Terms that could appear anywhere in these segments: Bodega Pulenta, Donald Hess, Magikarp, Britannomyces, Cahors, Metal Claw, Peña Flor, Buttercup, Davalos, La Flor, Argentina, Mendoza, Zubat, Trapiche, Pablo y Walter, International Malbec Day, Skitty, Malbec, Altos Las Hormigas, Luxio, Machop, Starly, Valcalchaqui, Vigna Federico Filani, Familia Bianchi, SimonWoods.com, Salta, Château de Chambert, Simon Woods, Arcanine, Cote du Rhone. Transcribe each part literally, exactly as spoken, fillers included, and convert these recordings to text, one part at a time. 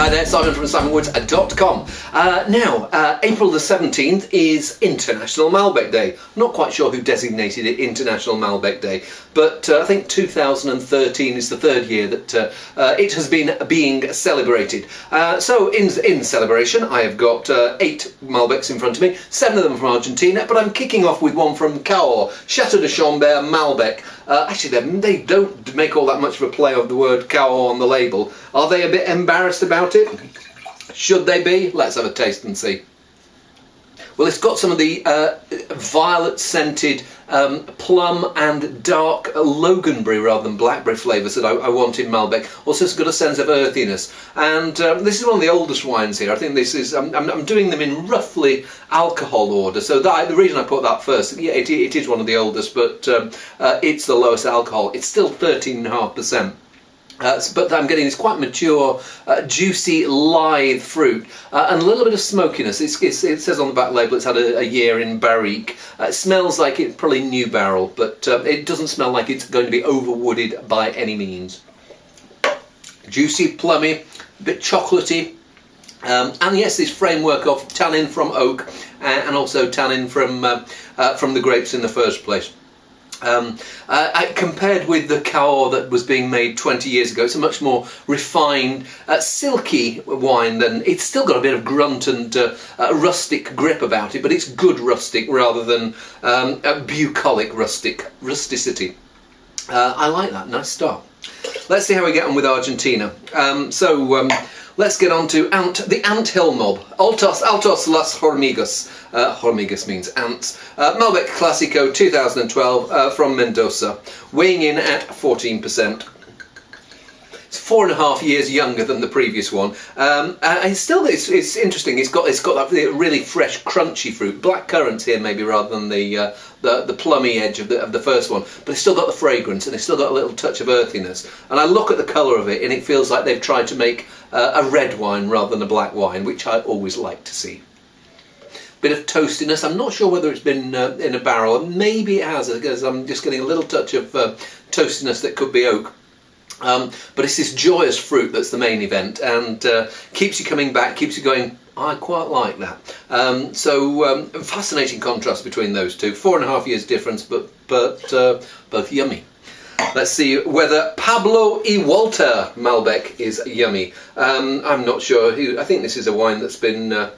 Hi there, Simon from Simon Woods dot com. Uh, now, uh, April the seventeenth is International Malbec Day. I'm not quite sure who designated it International Malbec Day, but uh, I think two thousand thirteen is the third year that uh, uh, it has been being celebrated. Uh, so, in, in celebration, I have got uh, eight Malbecs in front of me, seven of them from Argentina, but I'm kicking off with one from Cahors, Château de Chambert Malbec. Uh, actually, they don't make all that much of a play of the word Cahors on the label. Are they a bit embarrassed about it? Should they be? Let's have a taste and see. Well, it's got some of the uh, violet-scented um, plum and dark loganberry rather than blackberry flavours that I, I want in Malbec. Also, it's got a sense of earthiness. And um, this is one of the oldest wines here. I think this is... I'm, I'm doing them in roughly alcohol order. So that, the reason I put that first, yeah, it, it is one of the oldest, but um, uh, it's the lowest alcohol. It's still thirteen point five percent. Uh, but I'm getting this quite mature, uh, juicy, lithe fruit, uh, and a little bit of smokiness. It's, it's, it says on the back label it's had a, a year in barrique. Uh, it smells like it's probably new barrel, but uh, it doesn't smell like it's going to be overwooded by any means. Juicy, plummy, a bit chocolatey, um, and yes, this framework of tannin from oak uh, and also tannin from, uh, uh, from the grapes in the first place. Um, uh, compared with the Cahors that was being made twenty years ago, it's a much more refined, uh, silky wine. Than it's still got a bit of grunt and uh, uh, rustic grip about it, but it's good rustic rather than um, a bucolic rustic rusticity. Uh, I like that. Nice start. Let's see how we get on with Argentina. Um, so. Um, Let's get on to ant, the anthill mob. Altos, Altos Las Hormigas. Uh, hormigas means ants. Uh, Malbec Classico two thousand twelve uh, from Mendoza, weighing in at fourteen percent. It's four and a half years younger than the previous one, um, and still it's, it's interesting. It's got it's got that really fresh, crunchy fruit. Black currants here, maybe rather than the uh, the, the plummy edge of the of the first one, but it's still got the fragrance and it's still got a little touch of earthiness. And I look at the colour of it, and it feels like they've tried to make uh, a red wine rather than a black wine, which I always like to see. Bit of toastiness. I'm not sure whether it's been uh, in a barrel. Maybe it has, because I'm just getting a little touch of uh, toastiness that could be oak. Um, but it's this joyous fruit that's the main event, and uh, keeps you coming back, keeps you going, I quite like that. Um, so um, fascinating contrast between those two. Four and a half years difference, but, but uh, both yummy. Let's see whether Pablo y Walter Malbec is yummy. Um, I'm not sure who. I think this is a wine that's been uh,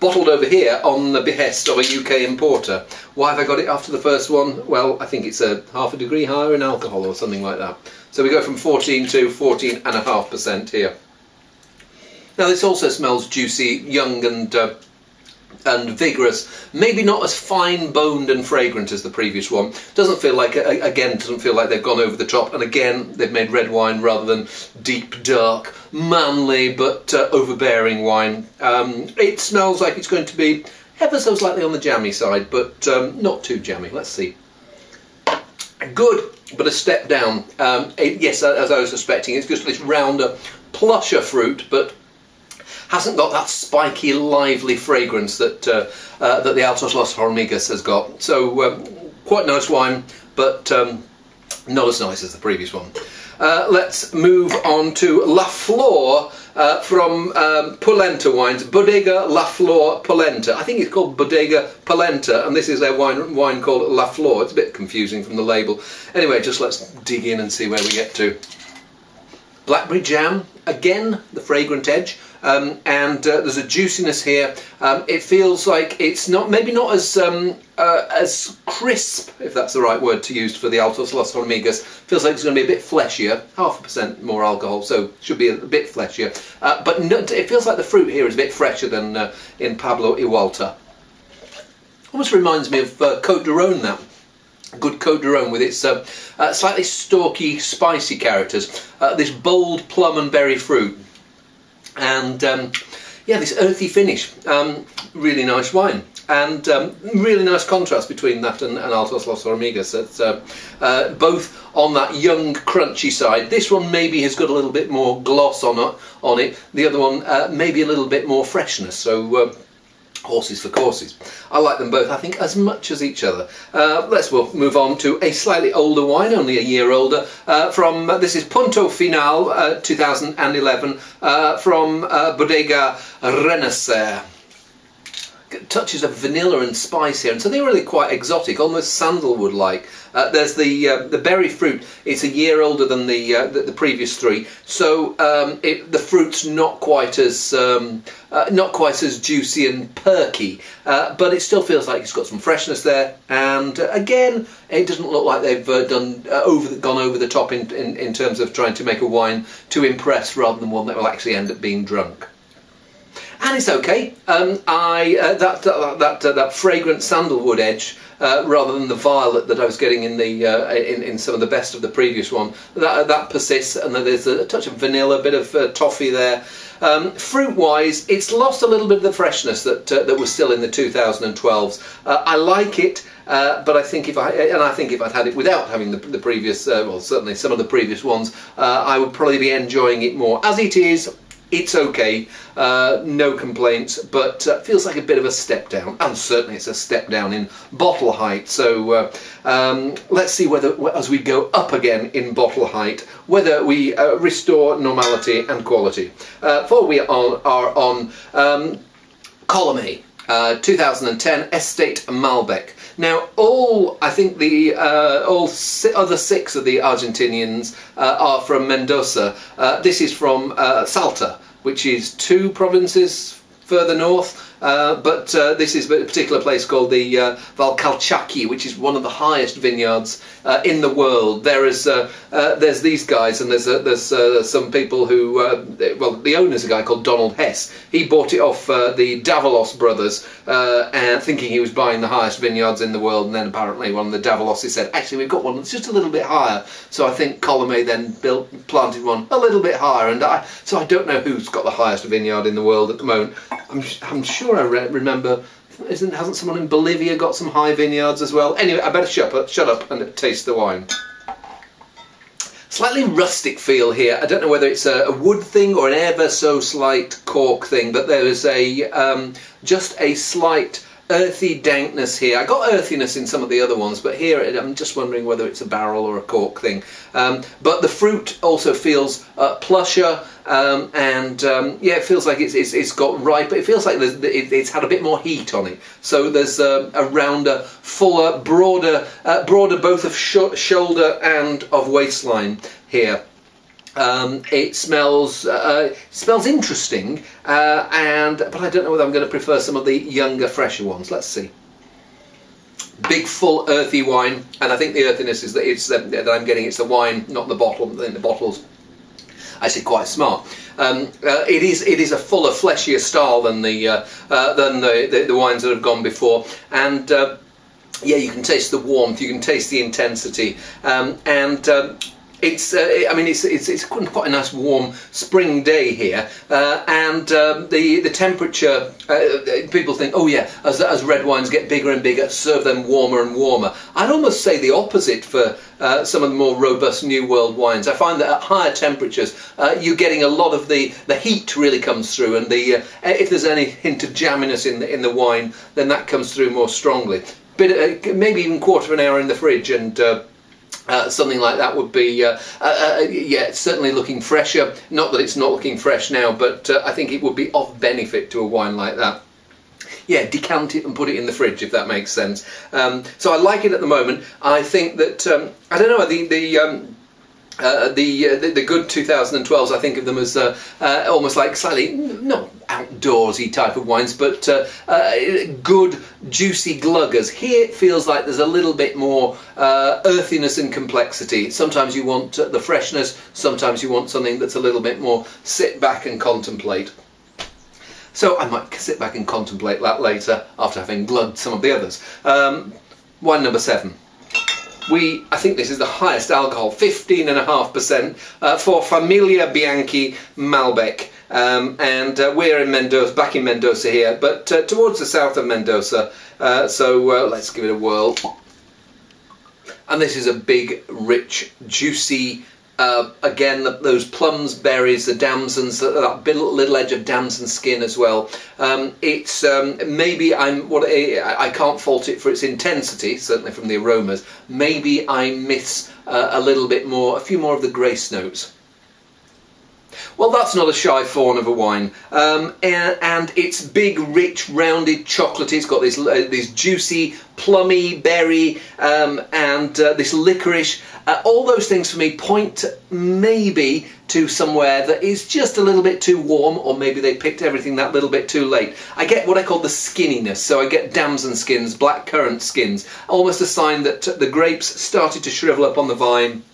bottled over here on the behest of a U K importer. Why have I got it after the first one? Well, I think it's a half a degree higher in alcohol or something like that. So we go from fourteen to fourteen and a half percent here. Now this also smells juicy, young and uh, and vigorous. Maybe not as fine-boned and fragrant as the previous one. Doesn't feel like again. Doesn't feel like they've gone over the top. And again, they've made red wine rather than deep, dark, manly but uh, overbearing wine. Um, it smells like it's going to be ever so slightly on the jammy side, but um, not too jammy. Let's see. Good, but a step down. Um, it, yes, as I was suspecting, it's just this rounder, plusher fruit, but hasn't got that spiky, lively fragrance that uh, uh, that the Altos Las Hormigas has got. So um, quite nice wine, but um, not as nice as the previous one. Uh, let's move on to La Flor uh, from um, Pulenta wines, Bodega La Flor Pulenta. I think it's called Bodega Pulenta, and this is their wine wine called La Flor. It's a bit confusing from the label. Anyway, just let's dig in and see where we get to. Blackberry jam, again, the fragrant edge, um, and uh, there's a juiciness here. Um, it feels like it's not, maybe not as um, uh, as crisp, if that's the right word to use for the Altos Las Hormigas. Feels like it's going to be a bit fleshier, half a percent more alcohol, so should be a bit fleshier. Uh, but no, it feels like the fruit here is a bit fresher than uh, in Pablo y Walter. Almost reminds me of uh, Cote du Rhone, that. Good Cote du Rhone with its uh, uh, slightly stalky, spicy characters, uh, this bold plum and berry fruit, and um, yeah, this earthy finish. Um, really nice wine, and um, really nice contrast between that and, and Altos Las Hormigas. It's uh, uh, both on that young, crunchy side. This one maybe has got a little bit more gloss on it. On it, the other one uh, maybe a little bit more freshness. So. Uh, horses for courses. I like them both, I think, as much as each other. Uh, let's we'll move on to a slightly older wine, only a year older, uh, from, uh, this is Punto Final uh, two thousand eleven uh, from uh, Bodega Renacer. Touches of vanilla and spice here, and so they're really quite exotic, almost sandalwood-like. Uh, there's the uh, the berry fruit. It's a year older than the uh, the, the previous three, so um, it, the fruit's not quite as um, uh, not quite as juicy and perky, uh, but it still feels like it's got some freshness there. And uh, again, it doesn't look like they've uh, done uh, over the, gone over the top in, in in terms of trying to make a wine to impress, rather than one that will actually end up being drunk. And it's okay. Um, I uh, that that that, uh, that fragrant sandalwood edge, uh, rather than the violet that I was getting in the uh, in in some of the best of the previous one, that that persists. And then there's a touch of vanilla, a bit of uh, toffee there. Um, Fruit-wise, it's lost a little bit of the freshness that uh, that was still in the two thousand twelves. Uh, I like it. Uh, but I think if I and I think if I'd had it without having the, the previous, uh, well, certainly some of the previous ones, uh, I would probably be enjoying it more. As it is, it's okay, uh, no complaints, but uh, feels like a bit of a step down, and certainly it's a step down in bottle height. So uh, um, let's see whether, as we go up again in bottle height, whether we uh, restore normality and quality. Uh, for we are on, are on um, Colomé, uh, two thousand ten Estate Malbec. Now, all I think the uh, all si other six of the Argentinians uh, are from Mendoza. Uh, this is from uh, Salta, which is two provinces further north. Uh, but uh, this is a particular place called the uh, Valcalchaqui, which is one of the highest vineyards uh, in the world. There is uh, uh, there's these guys, and there's uh, there's uh, some people who uh, well, the owner's a guy called Donald Hess. He bought it off uh, the Davalos brothers, uh, and thinking he was buying the highest vineyards in the world, and then apparently one of the Davaloses said, actually we've got one that's just a little bit higher. So I think Colomé then built planted one a little bit higher, and I, so I don't know who's got the highest vineyard in the world at the moment. I'm I'm sure. I re remember, isn't hasn't someone in Bolivia got some high vineyards as well? Anyway, I better shut up, shut up and taste the wine. Slightly rustic feel here. I don't know whether it's a, a wood thing or an ever so slight cork thing, but there is a um, just a slight earthy dankness here. I got earthiness in some of the other ones, but here I'm just wondering whether it's a barrel or a cork thing. Um, but the fruit also feels uh, plusher, um, and um, yeah, it feels like it's, it's, it's got ripe. It feels like it, it's had a bit more heat on it. So there's a, a rounder, fuller, broader, uh, broader both of sh shoulder and of waistline here. Um, it smells uh, smells interesting, uh, and but I don't know whether I'm going to prefer some of the younger, fresher ones. Let's see. Big, full, earthy wine, and I think the earthiness is that it's uh, that I'm getting. It's the wine, not the bottle. I think the bottle's actually quite smart. Um, uh, it is it is a fuller, fleshier style than the uh, uh, than the, the the wines that have gone before, and uh, yeah, you can taste the warmth, you can taste the intensity, um, and. Um, It's, uh, I mean, it's, it's, it's quite a nice warm spring day here, uh, and um, the, the temperature, uh, people think, oh yeah, as, as red wines get bigger and bigger, serve them warmer and warmer. I'd almost say the opposite for uh, some of the more robust New World wines. I find that at higher temperatures, uh, you're getting a lot of the, the heat really comes through, and the, uh, if there's any hint of jamminess in the, in the wine, then that comes through more strongly. Bit, uh, maybe even quarter of an hour in the fridge, and uh, Uh, something like that would be, uh, uh, uh, yeah, it's certainly looking fresher. Not that it's not looking fresh now, but uh, I think it would be of benefit to a wine like that. Yeah, decant it and put it in the fridge, if that makes sense. Um, so I like it at the moment. I think that, um, I don't know, the... the um, Uh, the, uh, the the good two thousand twelves, I think of them as uh, uh, almost like slightly not outdoorsy type of wines, but uh, uh, good juicy gluggers. Here it feels like there's a little bit more uh, earthiness and complexity. Sometimes you want uh, the freshness, sometimes you want something that's a little bit more sit back and contemplate. So I might sit back and contemplate that later after having glugged some of the others. Um, wine number seven. We, I think this is the highest alcohol, fifteen point five percent, uh, for Familia Bianchi Malbec. Um, and uh, we're in Mendoza, back in Mendoza here, but uh, towards the south of Mendoza. Uh, so uh, let's give it a whirl. And this is a big, rich, juicy, Uh, again, the, those plums, berries, the damsons, that, that little edge of damson skin as well. Um, it's um, maybe I'm what I, I can't fault it for its intensity, certainly from the aromas. Maybe I miss uh, a little bit more, a few more of the grace notes. Well, that's not a shy fawn of a wine, um, and, and it's big, rich, rounded chocolatey. It's got this uh, this juicy, plummy, berry, um, and uh, this licorice. Uh, all those things for me point maybe to somewhere that is just a little bit too warm, or maybe they picked everything that little bit too late. I get what I call the skinniness, so I get damson skins, black currant skins, almost a sign that the grapes started to shrivel up on the vine,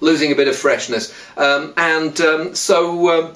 losing a bit of freshness, um, and um, so um,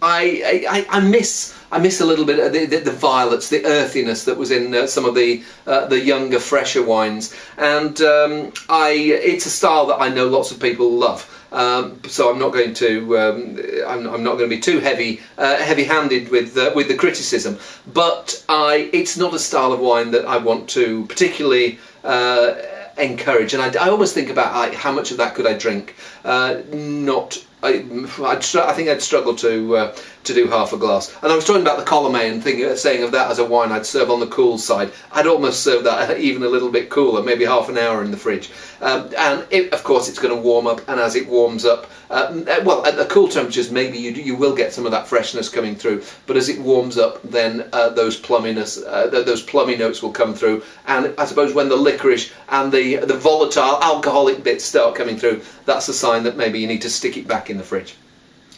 I, I I miss I miss a little bit of the, the, the violets, the earthiness that was in uh, some of the uh, the younger, fresher wines, and um, I it's a style that I know lots of people love. Um, so I'm not going to um, I'm, I'm not going to be too heavy uh, heavy-handed with uh, with the criticism, but I it's not a style of wine that I want to particularly Uh, encourage, and I, I always think about I, how much of that could I drink. Uh, not, I, I'd, I think I'd struggle to uh, to do half a glass. And I was talking about the Colomé and thinking, saying of that as a wine I'd serve on the cool side. I'd almost serve that even a little bit cooler, maybe half an hour in the fridge. Um, and it, of course, it's going to warm up, and as it warms up, uh, well, at the cool temperatures, maybe you you will get some of that freshness coming through. But as it warms up, then uh, those plumminess, uh, those plummy notes will come through. And I suppose when the licorice and the the volatile alcoholic bits start coming through, that's a sign that maybe you need to stick it back in the fridge.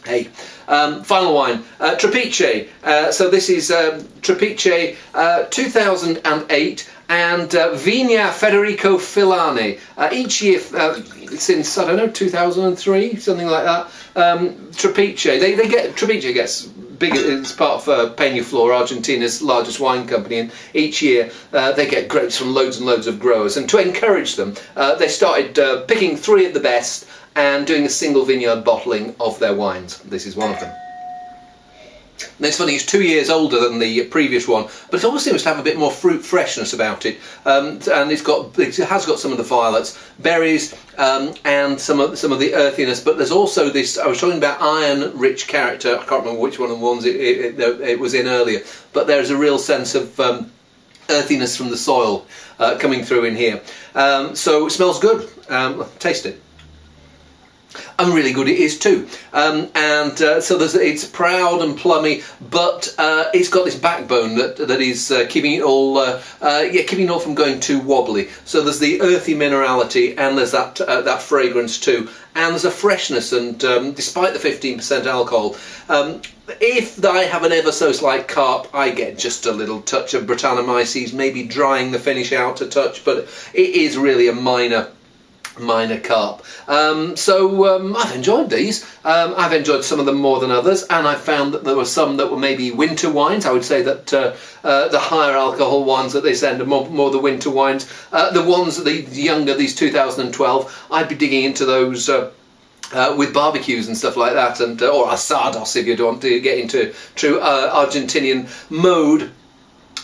Hey, um, final wine, uh, Trapiche. Uh, so this is um, Trapiche uh, two thousand eight and uh, Vigna Federico Filani. Uh, each year uh, since, I don't know, two thousand three, something like that. Um, Trapiche, they, they get, Trapiche gets big, it's part of uh, Peña Flor, Argentina's largest wine company, and each year uh, they get grapes from loads and loads of growers, and to encourage them uh, they started uh, picking three of the best and doing a single vineyard bottling of their wines. This is one of them. And it's funny, it's two years older than the previous one, but it almost seems to have a bit more fruit freshness about it, um, and it's got, it has got some of the violets, berries, um, and some of some of the earthiness. But there's also this, I was talking about iron-rich character. I can't remember which one of the ones it, it, it, it was in earlier, but there's a real sense of um, earthiness from the soil uh, coming through in here. Um, so it smells good. Um, taste it. And really good it is too, um, and uh, so there's, it's proud and plummy, but uh, it's got this backbone that that is uh, keeping it all, uh, uh, yeah, keeping it all from going too wobbly. So there's the earthy minerality, and there's that uh, that fragrance too, and there's a freshness. And um, despite the fifteen percent alcohol, um, if I have an ever so slight carp, I get just a little touch of Britannomyces, maybe drying the finish out a touch, but it is really a minor. minor carp. Um, so um, I've enjoyed these. Um, I've enjoyed some of them more than others, and I found that there were some that were maybe winter wines. I would say that uh, uh, the higher alcohol ones that they send are more, more the winter wines. Uh, the ones that the younger, these two thousand twelve, I'd be digging into those uh, Uh, with barbecues and stuff like that, and uh, or asados if you want to get into true uh, Argentinian mode.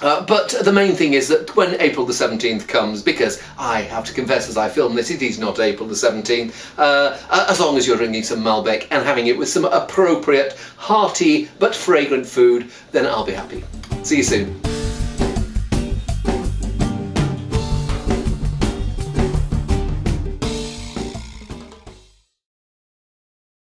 Uh, but the main thing is that when April the seventeenth comes, because I have to confess as I film this, it is not April the seventeenth, uh, as long as you're drinking some Malbec and having it with some appropriate, hearty but fragrant food, then I'll be happy. See you soon.